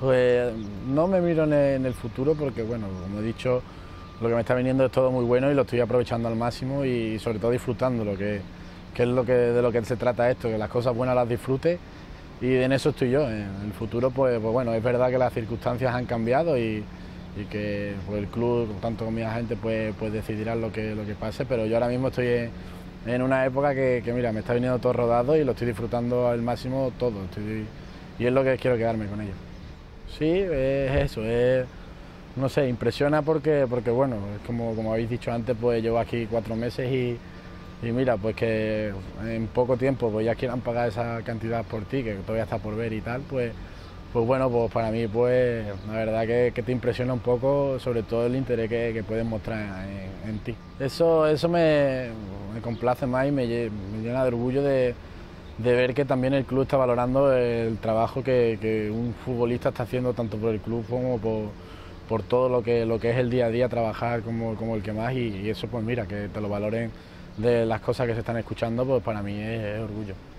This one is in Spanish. Pues no me miro en el futuro porque, bueno, como he dicho, lo que me está viniendo es todo muy bueno y lo estoy aprovechando al máximo y sobre todo disfrutándolo, que es de lo que se trata esto, que las cosas buenas las disfrute y en eso estoy yo. En el futuro, pues bueno, es verdad que las circunstancias han cambiado y que pues, el club, tanto con mi agente, pues decidirá lo que pase, pero yo ahora mismo estoy en una época que mira, me está viniendo todo rodado y lo estoy disfrutando al máximo todo, y es lo que quiero quedarme con ello. Sí, es eso, no sé, impresiona porque bueno, como habéis dicho antes, pues llevo aquí 4 meses y mira, pues que en poco tiempo pues ya quieran pagar esa cantidad por ti, que todavía está por ver y tal, pues bueno, pues para mí pues la verdad que te impresiona un poco, sobre todo el interés que pueden mostrar en ti. Eso me complace más y me llena de orgullo de ver que también el club está valorando el trabajo que un futbolista está haciendo tanto por el club como por todo lo que es el día a día, trabajar como el que más, y eso pues mira, que te lo valoren de las cosas que se están escuchando, pues para mí es orgullo.